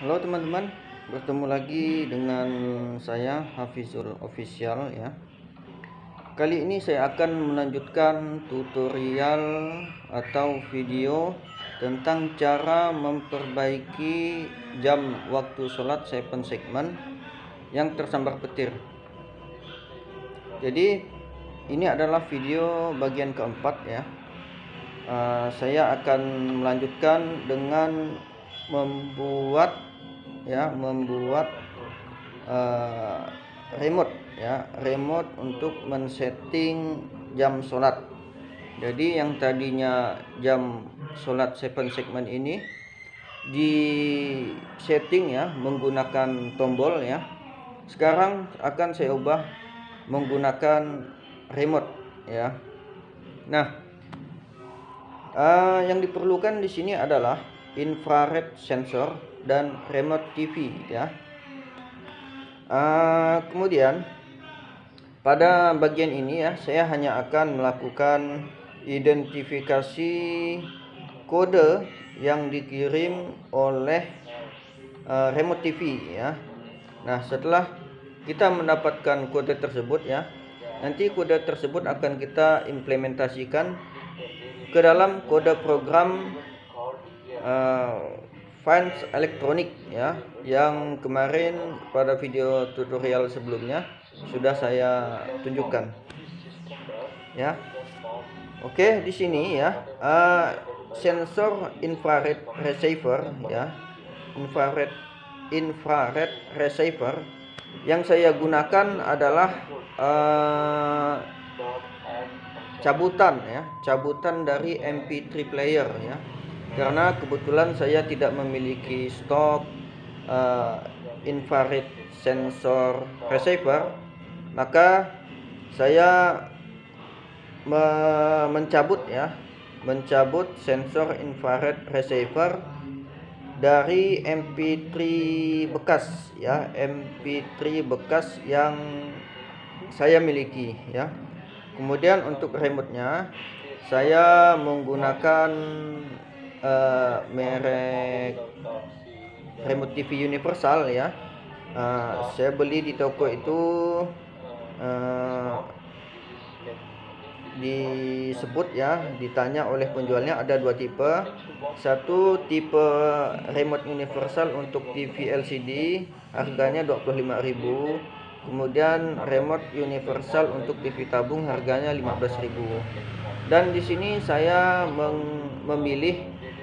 Halo teman-teman, bertemu lagi dengan saya Hafizul Official ya. Kali ini saya akan melanjutkan tutorial atau video tentang cara memperbaiki jam waktu sholat Seven Segment yang tersambar petir. Jadi ini adalah video bagian keempat ya. Saya akan melanjutkan dengan membuat remote ya, remote untuk men-setting jam sholat. Jadi yang tadinya jam sholat Seven Segment ini di setting ya menggunakan tombol ya, sekarang akan saya ubah menggunakan remote ya. Nah, yang diperlukan di sini adalah infrared sensor dan remote TV ya. Kemudian pada bagian ini ya, saya hanya akan melakukan identifikasi kode yang dikirim oleh remote TV ya. Nah, setelah kita mendapatkan kode tersebut ya, nanti kode tersebut akan kita implementasikan ke dalam kode program Fans Electronic ya, yang kemarin pada video tutorial sebelumnya sudah saya tunjukkan ya. Oke, di sini ya sensor infrared receiver ya, infrared receiver yang saya gunakan adalah cabutan ya, cabutan dari MP3 player ya, karena kebetulan saya tidak memiliki stok infrared sensor receiver, maka saya mencabut sensor infrared receiver dari MP3 bekas ya, MP3 bekas yang saya miliki ya. Kemudian untuk remote-nya saya menggunakan merek remote TV universal ya. Saya beli di toko itu disebut ya, ditanya oleh penjualnya ada dua tipe. Satu tipe remote universal untuk TV LCD harganya 25.000. Kemudian remote universal untuk TV tabung harganya 15.000. Dan di sini saya memilih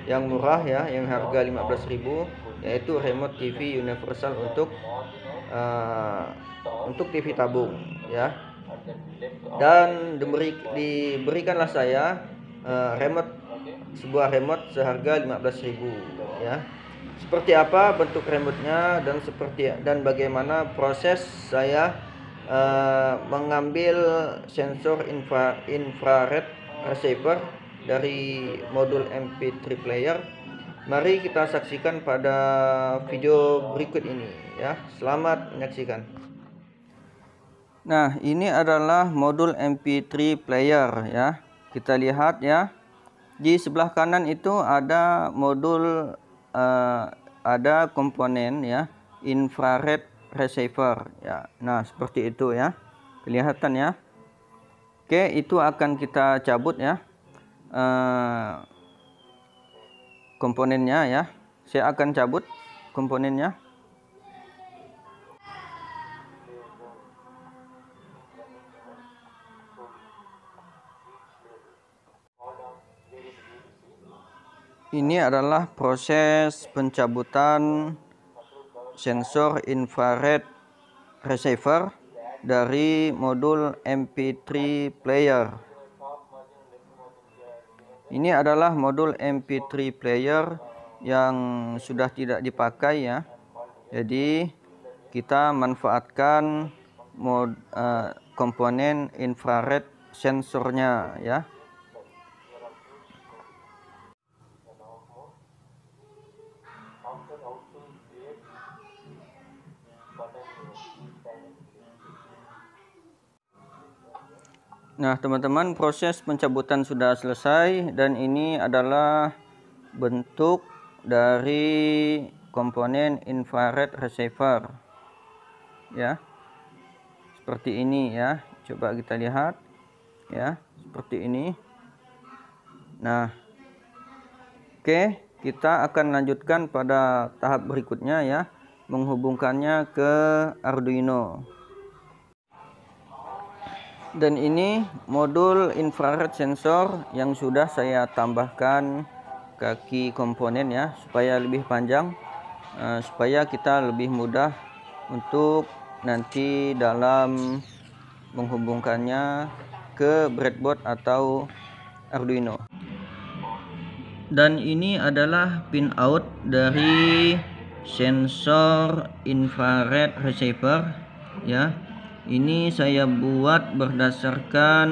yang murah ya, yang harga 15.000, yaitu remote TV universal untuk TV tabung ya. Dan diberikanlah saya sebuah remote seharga 15.000 ya. Seperti apa bentuk remote-nya dan bagaimana proses saya mengambil sensor infrared receiver dari modul MP3 player. Mari kita saksikan pada video berikut ini ya. Selamat menyaksikan. Nah, ini adalah modul MP3 player ya. Kita lihat ya. Di sebelah kanan itu ada modul ada komponen ya, infrared receiver ya. Nah, seperti itu ya, kelihatan ya. Oke, itu akan kita cabut ya, komponennya ya. Saya akan cabut komponennya. Ini adalah proses pencabutan sensor infrared receiver dari modul MP3 player. Ini adalah modul MP3 player yang sudah tidak dipakai ya. Jadi kita manfaatkan komponen infrared sensornya ya. Nah teman-teman, proses pencabutan sudah selesai dan ini adalah bentuk dari komponen infrared receiver ya, seperti ini ya, coba kita lihat ya, seperti ini. Nah oke, kita akan lanjutkan pada tahap berikutnya ya, menghubungkannya ke Arduino. Dan ini modul infrared sensor yang sudah saya tambahkan kaki komponen ya, supaya lebih panjang, supaya kita lebih mudah untuk nanti dalam menghubungkannya ke breadboard atau Arduino. Dan ini adalah pin out dari sensor infrared receiver ya. Ini saya buat berdasarkan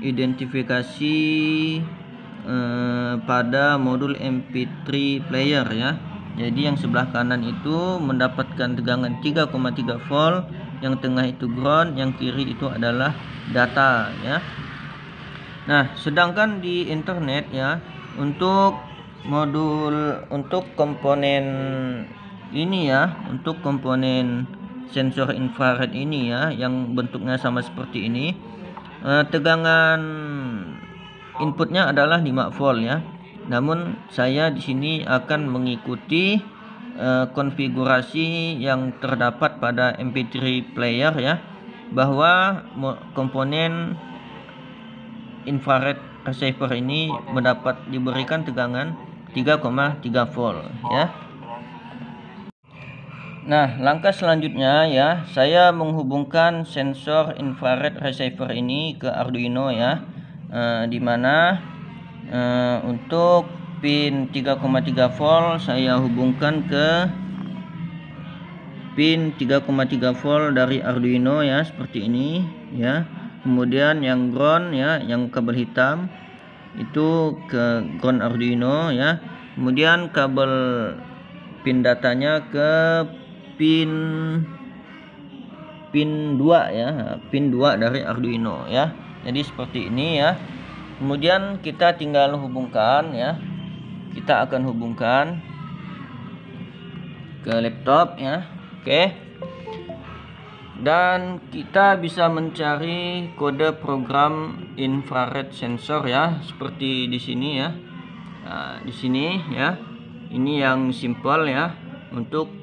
identifikasi pada modul MP3 player ya. Jadi yang sebelah kanan itu mendapatkan tegangan 3,3 volt, yang tengah itu ground, yang kiri itu adalah data ya. Nah sedangkan di internet ya, untuk modul, untuk komponen ini ya, untuk komponen sensor infrared ini ya, yang bentuknya sama seperti ini, tegangan inputnya adalah 5 volt ya. Namun saya di sini akan mengikuti konfigurasi yang terdapat pada MP3 player ya, bahwa komponen infrared receiver ini mendapat diberikan tegangan 3,3 volt ya. Nah langkah selanjutnya ya, saya menghubungkan sensor infrared receiver ini ke Arduino ya, dimana untuk pin 3,3 volt saya hubungkan ke pin 3,3 volt dari Arduino ya, seperti ini ya. Kemudian yang ground ya, yang kabel hitam itu ke ground Arduino ya. Kemudian kabel pin datanya ke pin 2 ya, pin 2 dari Arduino ya. Jadi seperti ini ya. Kemudian kita tinggal hubungkan ya, kita akan hubungkan ke laptop ya. Oke, dan kita bisa mencari kode program infrared sensor ya, seperti di sini ya. Nah, di sini ya, ini yang simple ya, untuk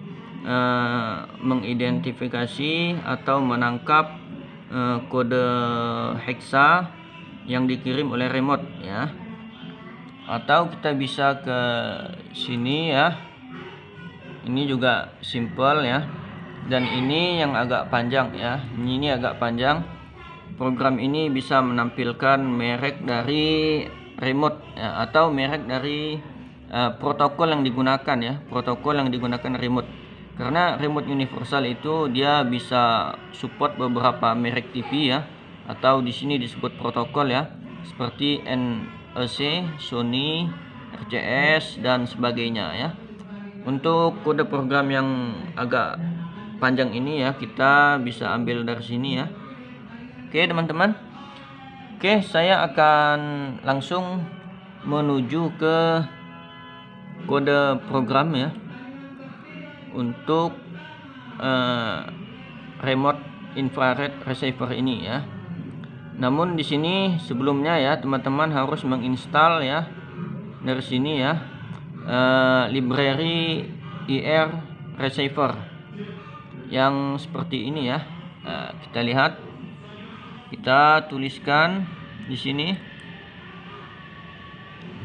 mengidentifikasi atau menangkap kode heksa yang dikirim oleh remote ya. Atau kita bisa ke sini ya, ini juga simple ya. Dan ini yang agak panjang ya, ini agak panjang. Program ini bisa menampilkan merek dari remote ya, atau merek dari protokol yang digunakan ya, protokol yang digunakan remote. Karena remote universal itu dia bisa support beberapa merek TV ya, atau di sini disebut protokol ya, seperti NEC, Sony, RCS dan sebagainya ya. Untuk kode program yang agak panjang ini ya, kita bisa ambil dari sini ya. Oke teman-teman, oke saya akan langsung menuju ke kode program ya, untuk remote infrared receiver ini ya. Namun di sini sebelumnya ya teman-teman harus menginstal ya dari sini ya, library IR receiver yang seperti ini ya. Nah, kita lihat, kita tuliskan di sini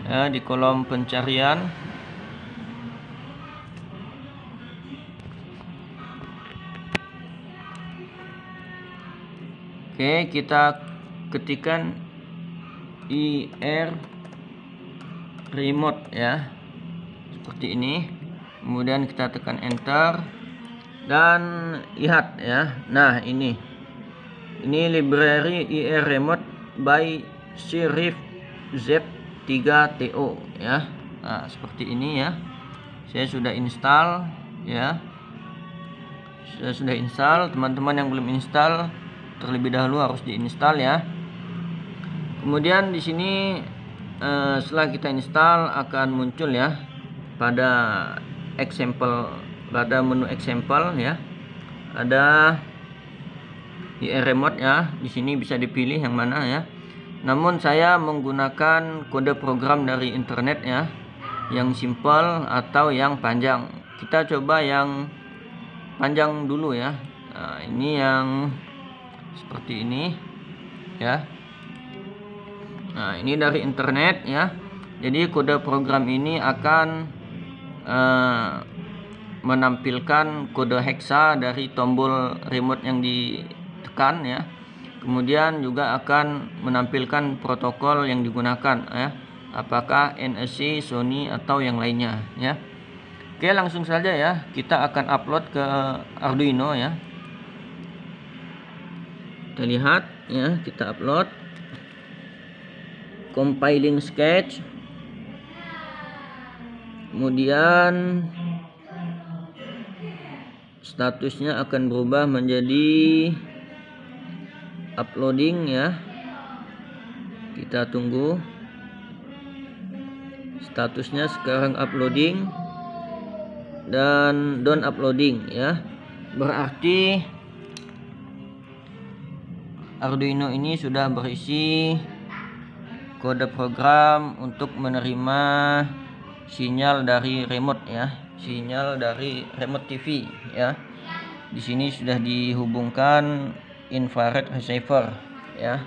ya, di kolom pencarian. Oke, kita ketikan IR remote ya, seperti ini. Kemudian kita tekan enter dan lihat ya. Nah ini library IR remote by serif Z3TO ya. Nah seperti ini ya, saya sudah install ya, saya sudah install. Teman-teman yang belum install terlebih dahulu harus diinstal ya. Kemudian di sini setelah kita install akan muncul ya pada example, pada menu example ya ada IR remote ya, di sini bisa dipilih yang mana ya. Namun saya menggunakan kode program dari internet ya, yang simple atau yang panjang. Kita coba yang panjang dulu ya. Nah, ini yang seperti ini ya. Nah, ini dari internet ya. Jadi kode program ini akan menampilkan kode heksa dari tombol remote yang ditekan ya. Kemudian juga akan menampilkan protokol yang digunakan ya, apakah NEC, Sony atau yang lainnya ya. Oke, langsung saja ya, kita akan upload ke Arduino ya. Kita lihat ya, kita upload compiling sketch, kemudian statusnya akan berubah menjadi uploading ya. Kita tunggu, statusnya sekarang uploading dan down uploading ya. Berarti Arduino ini sudah berisi kode program untuk menerima sinyal dari remote ya, sinyal dari remote TV ya. Di sini sudah dihubungkan infrared receiver ya.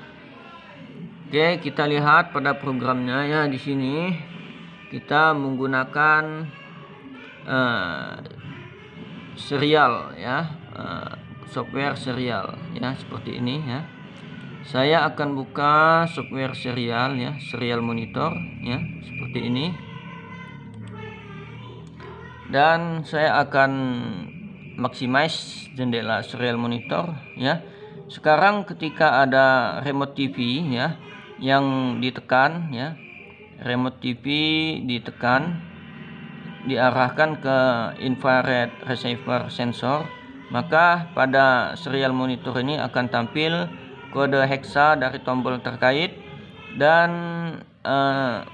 Oke, kita lihat pada programnya ya. Di sini kita menggunakan serial ya, software serial ya, seperti ini ya. Saya akan buka software serial ya, serial monitor ya, seperti ini. Dan saya akan maximize jendela serial monitor ya. Sekarang ketika ada remote TV ya yang ditekan ya, remote TV ditekan, diarahkan ke infrared receiver sensor, maka pada serial monitor ini akan tampil kode heksa dari tombol terkait dan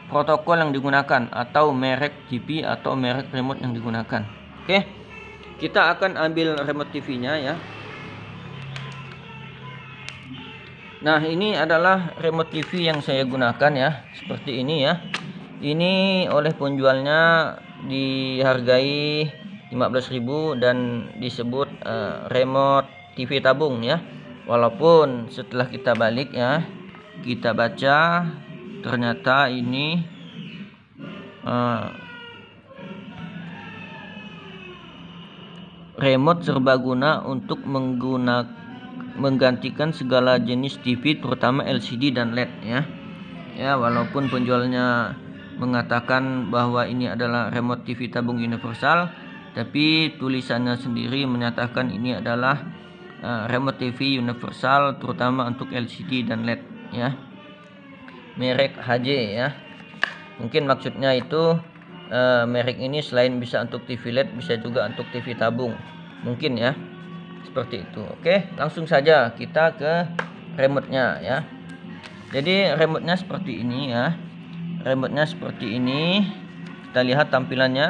protokol yang digunakan atau merek TV atau merek remote yang digunakan. Oke, kita akan ambil remote TV-nya ya. Nah, ini adalah remote TV yang saya gunakan ya, seperti ini ya. Ini oleh penjualnya dihargai 15.000 dan disebut remote TV tabung ya. Walaupun setelah kita balik ya, kita baca ternyata ini remote serbaguna untuk menggantikan segala jenis TV terutama LCD dan LED ya. Ya, walaupun penjualnya mengatakan bahwa ini adalah remote TV tabung universal, tapi tulisannya sendiri menyatakan ini adalah remote TV universal terutama untuk LCD dan LED ya. Merek HJ ya. Mungkin maksudnya itu merek ini selain bisa untuk TV LED bisa juga untuk TV tabung, mungkin ya, seperti itu. Oke, langsung saja kita ke remote-nya ya. Jadi remote-nya seperti ini ya. Remote-nya seperti ini. Kita lihat tampilannya.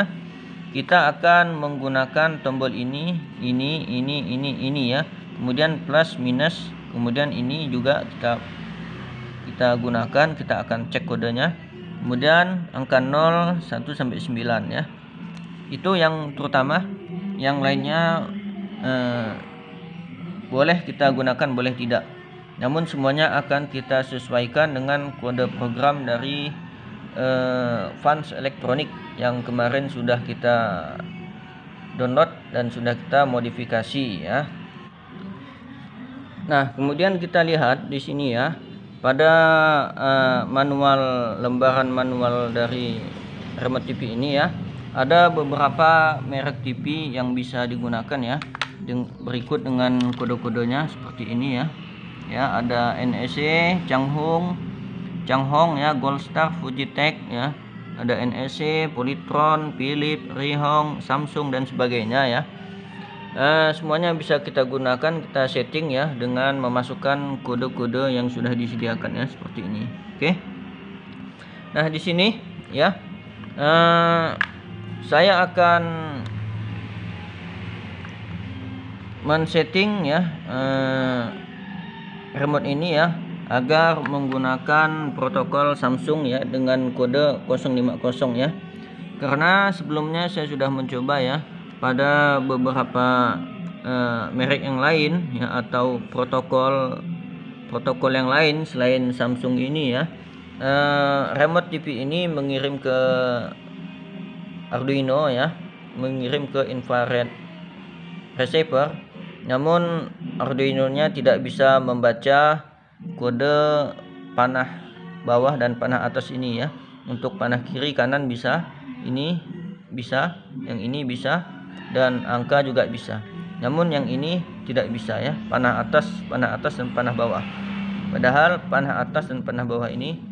Kita akan menggunakan tombol ini ya. Kemudian plus minus, kemudian ini juga kita gunakan, kita akan cek kodenya. Kemudian angka 0, 1 sampai 9 ya. Itu yang terutama. Yang lainnya boleh kita gunakan, boleh tidak. Namun semuanya akan kita sesuaikan dengan kode program dari Fans Electronic yang kemarin sudah kita download dan sudah kita modifikasi ya. Nah, kemudian kita lihat di sini ya. Pada manual, lembaran manual dari remote TV ini ya, ada beberapa merek TV yang bisa digunakan ya, berikut dengan kode-kodenya seperti ini ya. Ya, ada NEC, Changhong ya, Goldstar, Fujitech ya. Ada NEC, Polytron, Philips, Rihong, Samsung dan sebagainya ya. Semuanya bisa kita gunakan, kita setting ya dengan memasukkan kode-kode yang sudah disediakan ya, seperti ini. Oke. Nah, di sini ya saya akan men-setting ya remote ini ya agar menggunakan protokol Samsung ya dengan kode 050 ya, karena sebelumnya saya sudah mencoba ya pada beberapa merek yang lain ya atau protokol yang lain selain Samsung ini ya. Remote TV ini mengirim ke Arduino ya, mengirim ke infrared receiver, namun Arduino-nya tidak bisa membaca kode panah bawah dan panah atas ini ya. Untuk panah kiri kanan bisa, ini bisa, yang ini bisa, dan angka juga bisa, namun yang ini tidak bisa ya, panah atas dan panah bawah. Padahal panah atas dan panah bawah ini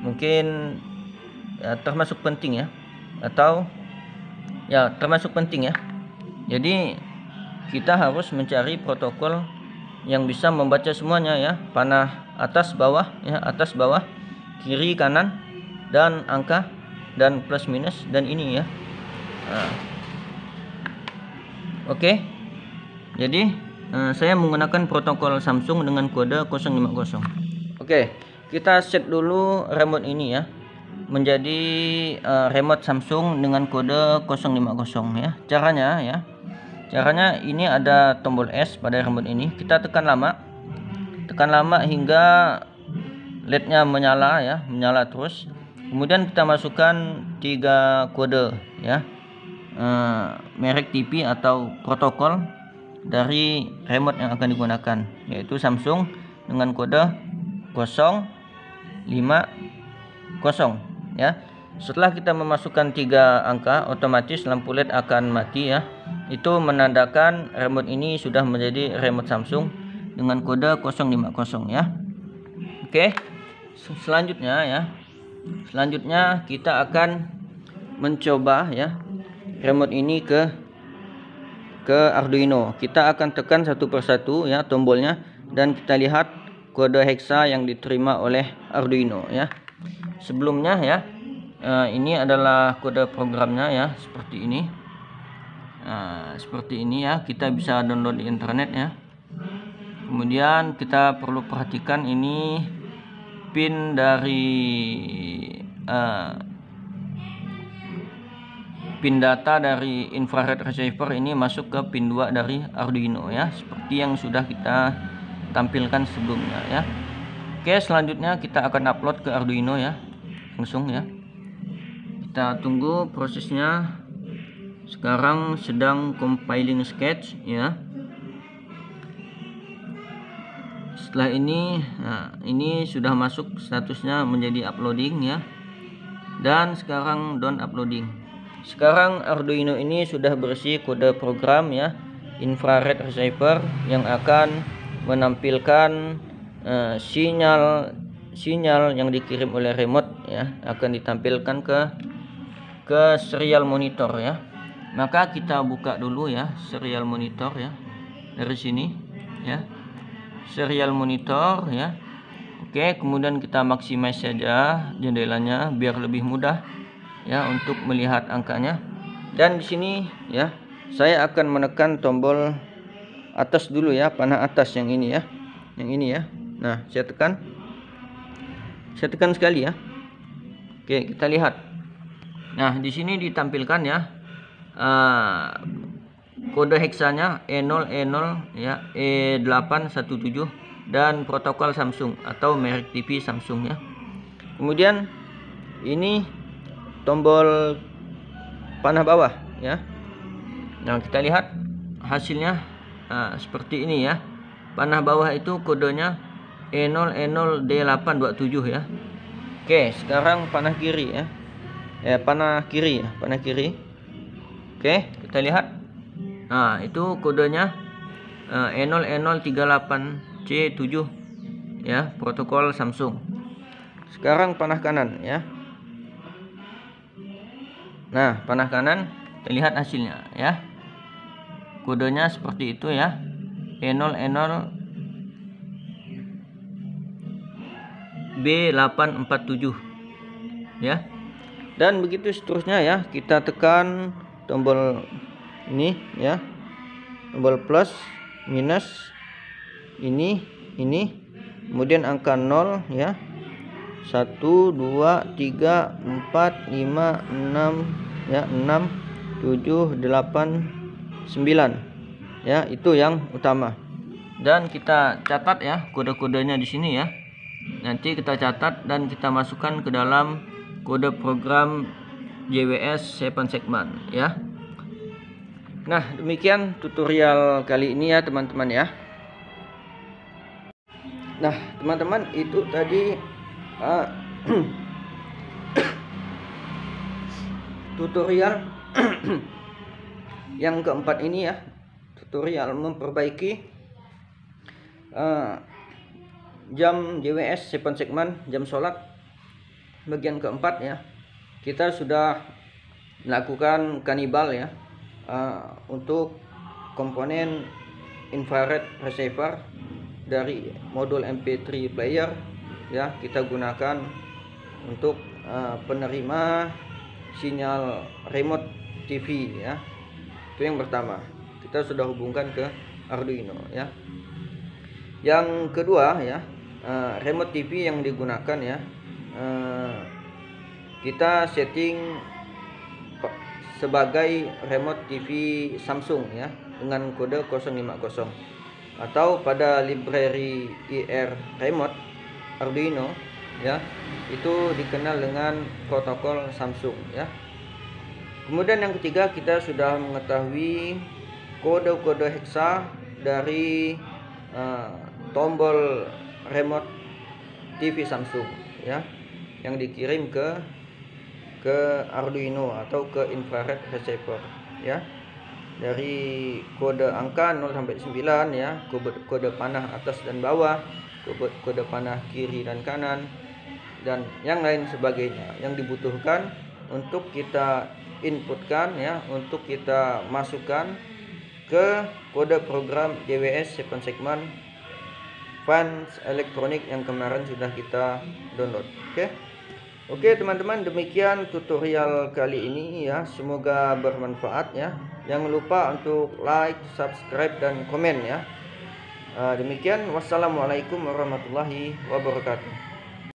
mungkin ya, termasuk penting ya, atau ya termasuk penting ya. Jadi kita harus mencari protokol yang bisa membaca semuanya ya, panah atas bawah ya, atas bawah, kiri kanan, dan angka, dan plus minus, dan ini ya. Oke, jadi saya menggunakan protokol Samsung dengan kode 050. Oke, kita set dulu remote ini ya menjadi remote Samsung dengan kode 050 ya. Caranya ini ada tombol S pada remote ini, kita tekan lama hingga LED-nya menyala ya, menyala terus. Kemudian kita masukkan 3 kode ya, merek TV atau protokol dari remote yang akan digunakan, yaitu Samsung dengan kode 050 ya. Setelah kita memasukkan 3 angka, otomatis lampu LED akan mati ya. Itu menandakan remote ini sudah menjadi remote Samsung dengan kode 050 ya. Oke, selanjutnya kita akan mencoba ya remote ini ke Arduino. Kita akan tekan satu persatu ya tombolnya, dan kita lihat kode hexa yang diterima oleh Arduino ya. Sebelumnya ya, ini adalah kode programnya ya, seperti ini. Seperti ini ya, kita bisa download di internet ya. Kemudian kita perlu perhatikan ini pin dari pin data dari infrared receiver ini masuk ke pin 2 dari Arduino ya, seperti yang sudah kita tampilkan sebelumnya ya. Oke, selanjutnya kita akan upload ke Arduino ya, langsung ya. Kita tunggu prosesnya. Sekarang sedang compiling sketch ya. Setelah ini, nah, ini sudah masuk statusnya menjadi uploading ya. Dan sekarang down uploading. Sekarang Arduino ini sudah berisi kode program ya, infrared receiver yang akan menampilkan sinyal yang dikirim oleh remote ya, akan ditampilkan ke serial monitor ya. Maka kita buka dulu ya serial monitor ya, dari sini ya, serial monitor ya. Oke, kemudian kita maximize saja jendelanya biar lebih mudah ya untuk melihat angkanya. Dan di sini ya saya akan menekan tombol atas dulu ya, panah atas yang ini ya, yang ini ya. Nah, saya tekan sekali ya. Oke, kita lihat. Nah, di sini ditampilkan ya kode heksanya E0, E0 ya, E817, dan protokol Samsung atau merek TV Samsung ya. Kemudian ini tombol panah bawah ya. Nah, kita lihat hasilnya seperti ini ya. Panah bawah itu kodenya E0 E0 D827 ya. Oke, sekarang panah kiri ya. Panah kiri. Oke, kita lihat. Nah, itu kodenya E0 E0 38C7 ya, protokol Samsung. Sekarang panah kanan ya. Nah, panah kanan kita lihat hasilnya ya. Kodenya seperti itu ya. E0 E0 B847 ya. dan begitu seterusnya ya. Kita tekan tombol ini ya, tombol plus, minus, ini, kemudian angka 0 ya, 1 2 3 4 5 6 ya, 6 7 8 9 ya, itu yang utama. Dan kita catat ya kode-kodenya di sini ya, nanti kita catat dan kita masukkan ke dalam kode program JWS 7 Segment ya. Nah, demikian tutorial kali ini ya teman-teman ya. Nah teman-teman, itu tadi tutorial yang keempat ini ya, tutorial memperbaiki jam JWS 7 Segment, jam sholat bagian keempat ya. Kita sudah melakukan kanibal ya, untuk komponen infrared receiver dari modul MP3 player ya, kita gunakan untuk penerima sinyal remote TV ya. Itu yang pertama, kita sudah hubungkan ke Arduino ya. Yang kedua ya, remote TV yang digunakan ya, kita setting sebagai remote TV Samsung ya, dengan kode 050. Atau pada library IR remote Arduino ya, itu dikenal dengan protokol Samsung ya. Kemudian yang ketiga, kita sudah mengetahui kode-kode heksa dari tombol remote TV Samsung ya, yang dikirim ke Arduino atau ke infrared receiver ya, dari kode angka 0 sampai 9 ya, kode panah atas dan bawah, kode panah kiri dan kanan, dan yang lain sebagainya yang dibutuhkan untuk kita inputkan ya, untuk kita masukkan ke kode program JWS 7 Segment Fans Electronic yang kemarin sudah kita download. Oke teman-teman, demikian tutorial kali ini ya, semoga bermanfaat ya. Jangan lupa untuk like, subscribe, dan komen ya. Demikian, wassalamualaikum warahmatullahi wabarakatuh.